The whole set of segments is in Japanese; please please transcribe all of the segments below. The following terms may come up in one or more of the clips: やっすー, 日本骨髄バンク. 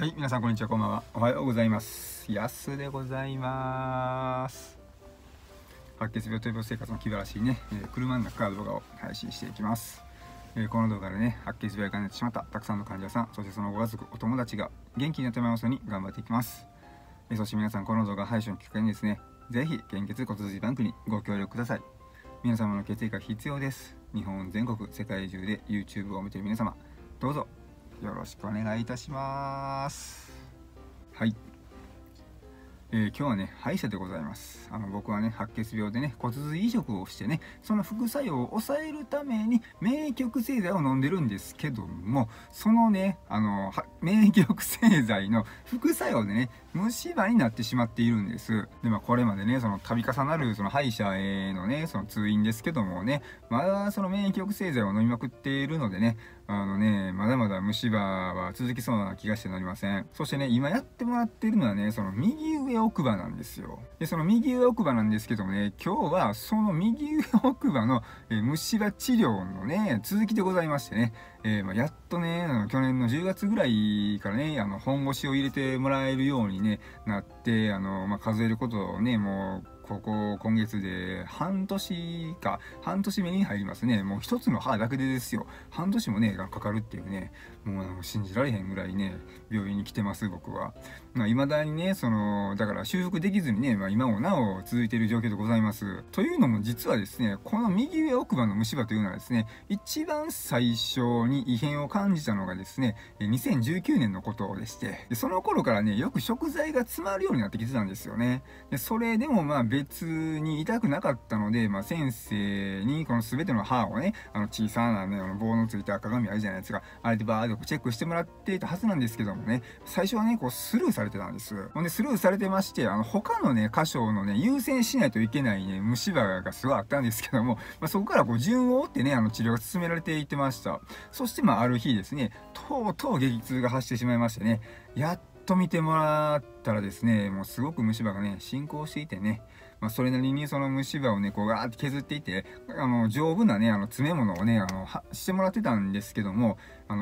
はい、皆さんこんにちは、こんばんは。おはようございます。やすでございます。白血病と生活の気晴らしいね、車の中から動画を配信していきます。この動画でね、白血病が感じてしまったたくさんの患者さん、そしてそのご家族、お友達が元気になってもらいますように頑張っていきます。そして皆さん、この動画配信をきっかけにですね、ぜひ献血骨髄バンクにご協力ください。皆様の血液が必要です。日本全国、世界中で YouTube を見ている皆様、どうぞよろしくお願いいたします。はい、今日はね、歯医者でございます。僕はね、白血病でね、骨髄移植をしてね、その副作用を抑えるために免疫抑制剤を飲んでるんですけども、そのね、免疫抑制剤の副作用でね、虫歯になってしまっているんです。で、これまでね、その度重なるその歯医者へのね、その通院ですけどもね、まだその免疫抑制剤を飲みまくっているのでね、まだまだ虫歯は続きそうな気がしてなりません。そしてね、今やってもらっているのはね、その右上奥歯なんですよ。で、その右上奥歯なんですけどもね、今日はその右上奥歯の虫歯治療のね、続きでございましてね、やっとね、去年の10月ぐらいからね、本腰を入れてもらえるようにね、なって、数えることをね、もう、今月で半年目に入りますね。もう一つの歯だけでですよ。半年もね、かかるっていうね、もう信じられへんぐらいね、病院に来てます、僕は。いまだにね、だから修復できずにね、今もなお続いている状況でございます。というのも実はですね、この右上奥歯の虫歯というのはですね、一番最初に異変を感じたのがですね、2019年のことでして、その頃からね、よく食材が詰まるようになってきてたんですよね。でそれでも別に痛くなかったので、先生にこの全ての歯をね、小さな、ね、棒のついた鏡あるじゃないですか、あれでバーッとチェックしてもらっていたはずなんですけどもね、最初はね、スルーされてたんです。ほんでスルーされてまして、他のね、箇所のね、優先しないといけないね、虫歯がすごいあったんですけども、そこから順を追ってね、治療が進められていってました。そしてある日ですね、とうとう激痛が発してしまいましてね、やっと見てもらったらですね、もうすごく虫歯がね、進行していてね、それなりにその虫歯をね、ガーッて削っていて、丈夫なね、詰め物をね、してもらってたんですけども、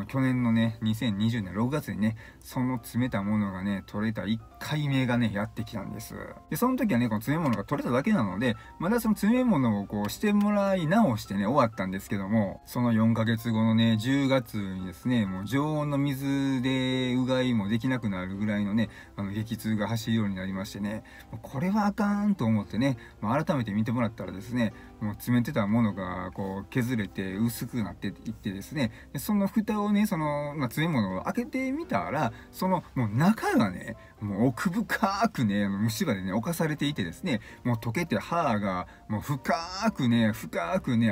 去年のね、2020年6月にね、その詰めたものがね、取れた1回目がね、やってきたんです。で、その時はね、この詰め物が取れただけなので、まだその詰め物をしてもらい直してね、終わったんですけども、その4ヶ月後のね、10月にですね、もう常温の水でうがいもできなくなるぐらいのね、激痛が走るようになりましてね、これはあかんと思って、ね、改めて見てもらったらですね、もう詰めてたものが削れて薄くなっていってですね、その蓋をね、詰め物を開けてみたら、もう中がね、もう奥深くね、虫歯でね、侵されていてですね、もう溶けて歯がもう深くね、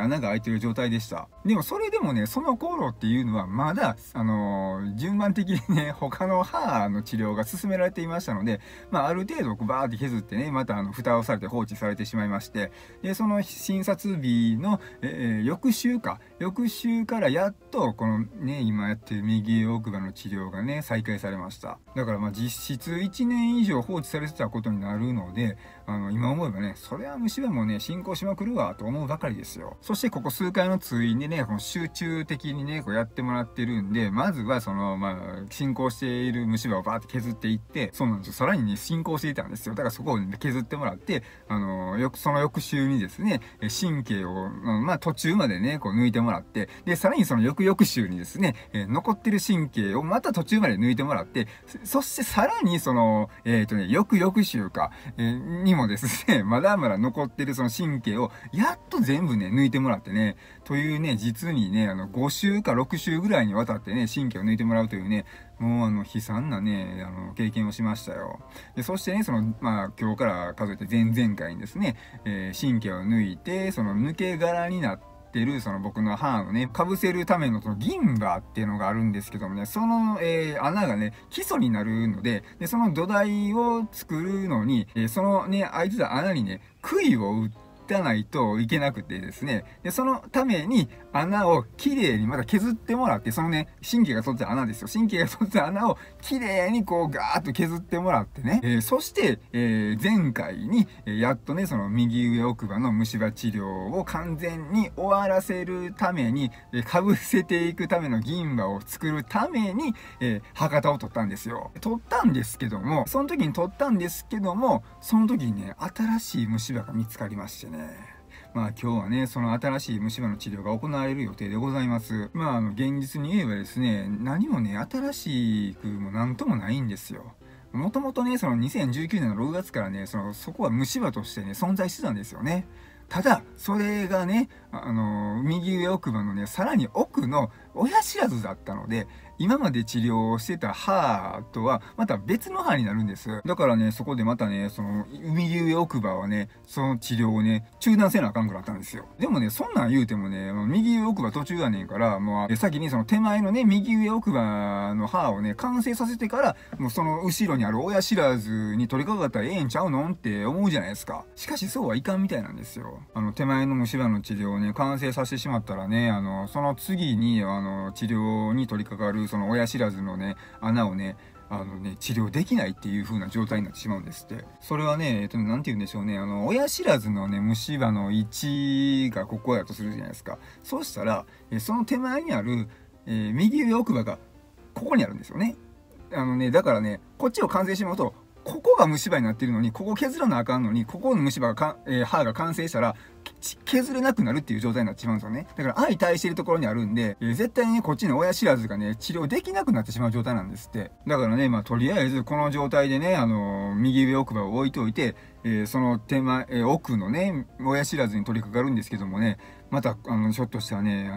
穴が開いてる状態でした。でもそれでもね、その頃っていうのはまだ、順番的にね、他の歯の治療が進められていましたので、ある程度バーって削ってね、また蓋をされて放置されてしまいまして、で、その診察日の、翌週からやっと、このね、今やってる右奥歯の治療がね、再開されました。だから実質1年以上放置されてたことになるので、今思えばね、それは虫歯もね、進行しまくるわと思うばかりですよ。そしてここ数回の通院でね、集中的にね、やってもらってるんで、まずは進行している虫歯をバーって削っていって、そうなんですよ。さらにね、進行していたんですよ。だからそこをね、削ってもらって、その翌週にですね、神経を、途中までね、抜いてもらって、で、さらにその翌々週にですね、残ってる神経をまた途中まで抜いてもらって、そしてさらに翌々週にもですね、まだまだ残ってるその神経をやっと全部ね、抜いてもらってね、というね、実にね、5週か6週ぐらいにわたってね、神経を抜いてもらうというね、もう悲惨なね、経験をしましたよ。で、そしてね、今日から数えて前々回にですね、神経を抜いて、抜け殻になって、僕の歯のね、かぶせるための銀歯っていうのがあるんですけどもね、穴がね、基礎になるので、で、その土台を作るのに、開いてた穴にね、杭を打って、たないといけなくてですね、でそのために穴をきれいにまた削ってもらって、そのね、神経が取った穴ですよ。神経が取った穴をきれいにこうガーッと削ってもらってね、そして、前回にやっとね、その右上奥歯の虫歯治療を完全に終わらせるために、かぶせていくための銀歯を作るために、歯型を取ったんですよ。取ったんですけども、その時に取ったんですけども、その時にね、新しい虫歯が見つかりましてね。まあ今日はね、その新しい虫歯の治療が行われる予定でございます。まあ現実に言えばですね、何もね、新しくもなんともないんですよ。もともとね、その2019年の6月からね、そこは虫歯としてね、存在してたんですよね。ただ、それがね、右上奥歯のね、さらに奥の親知らずだったので、今まで治療をしてた歯とは、また別の歯になるんです。だからね、そこでまたね、その、右上奥歯はね、その治療をね、中断せなあかんくなったんですよ。でもね、そんなん言うてもね、右上奥歯途中やねんから、もう、先にその手前のね、右上奥歯の歯をね、完成させてから、もうその後ろにある親知らずに取り掛かったらええんちゃうのって思うじゃないですか。しかし、そうはいかんみたいなんですよ。手前の虫歯の治療をね、完成させてしまったらね、その次に、治療に取り掛かる、その親知らずのね、穴をね、治療できないっていう風な状態になってしまうんですって。それはね、なんて言うんでしょうね、親知らずのね、虫歯の位置がここだとするじゃないですか。そうしたら、その手前にある、右上奥歯が、ここにあるんですよね。だからね、こっちを完成してもらうと、ここが虫歯になってるのに、ここ削らなあかんのに、ここの虫歯が歯が完成したら、削れなくなるっていう状態になってしまうんですよね。だから相対してるところにあるんで、絶対にね、こっちの親知らずがね、治療できなくなってしまう状態なんですって。だからね、まあとりあえずこの状態でね、右上奥歯を置いておいて、その手前、奥のね、親知らずに取り掛かるんですけどもね、また、ちょっとしたね、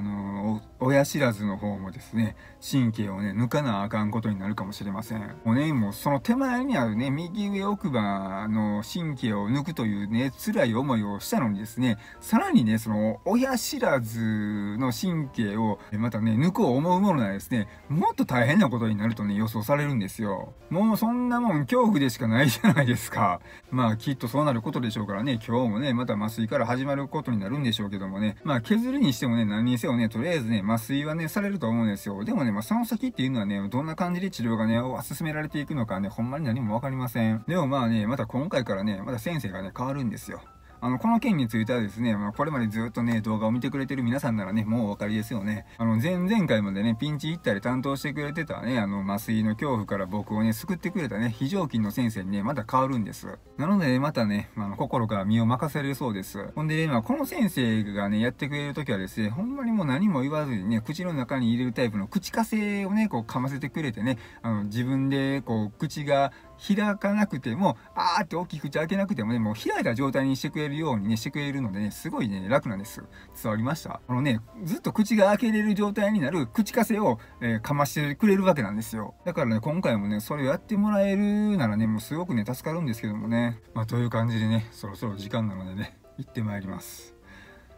親知らずの方もですね、神経をね、抜かなあかんことになるかもしれません。もうね、もうその手前にあるね、右上奥歯の神経を抜くというね、辛い思いをしたのにですね、さらにね、その、親知らずの神経を、またね、抜こう思うものならですね、もっと大変なことになるとね、予想されるんですよ。もうそんなもん、恐怖でしかないじゃないですか。まあ、きっとそうなることでしょうからね、今日もね、また麻酔から始まることになるんでしょうけどもね、まあ、削るにしてもね、何にせよね、とりあえずね、麻酔はね、されると思うんですよ。でもね、まあ、その先っていうのはね、どんな感じで治療がね、進められていくのかね、ほんまに何もわかりません。でもまあね、また今回からね、また先生がね、変わるんですよ。この件についてはですね、これまでずっとね、動画を見てくれてる皆さんならね、もうお分かりですよね。前々回までね、ピンチヒッターで担当してくれてたね、麻酔の恐怖から僕をね、救ってくれたね、非常勤の先生にね、また変わるんです。なので、またね、心から身を任せれそうです。ほんで、ね、この先生がね、やってくれるときはですね、ほんまにもう何も言わずにね、口の中に入れるタイプの口かせをね、こう噛ませてくれてね、自分でこう、口が開かなくても、あーって大きく口開けなくてもね、もう開いた状態にしてくれるようにね、してくれるのでね、すごいね、楽なんです。伝わりました?ね、ずっと口が開けれる状態になる口かせを、かましてくれるわけなんですよ。だからね、今回もね、それをやってもらえるならね、もうすごくね、助かるんですけどもね。まあ、という感じでね、そろそろ時間なのでね、行ってまいります。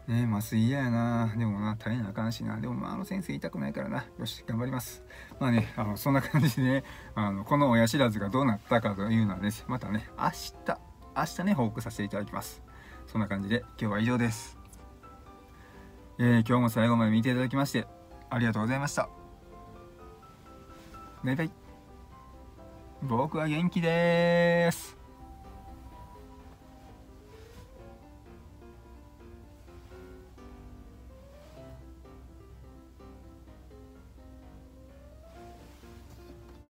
ね、麻酔嫌やな。でもな、大変なあかんしな。でもまあ、先生痛くないからな。よし、頑張ります。まあね、そんな感じでね、この親知らずがどうなったかというのはですね、またね、明日ね、報告させていただきます。そんな感じで、今日は以上です。今日も最後まで見ていただきまして、ありがとうございました。バイバイ。僕は元気でーす。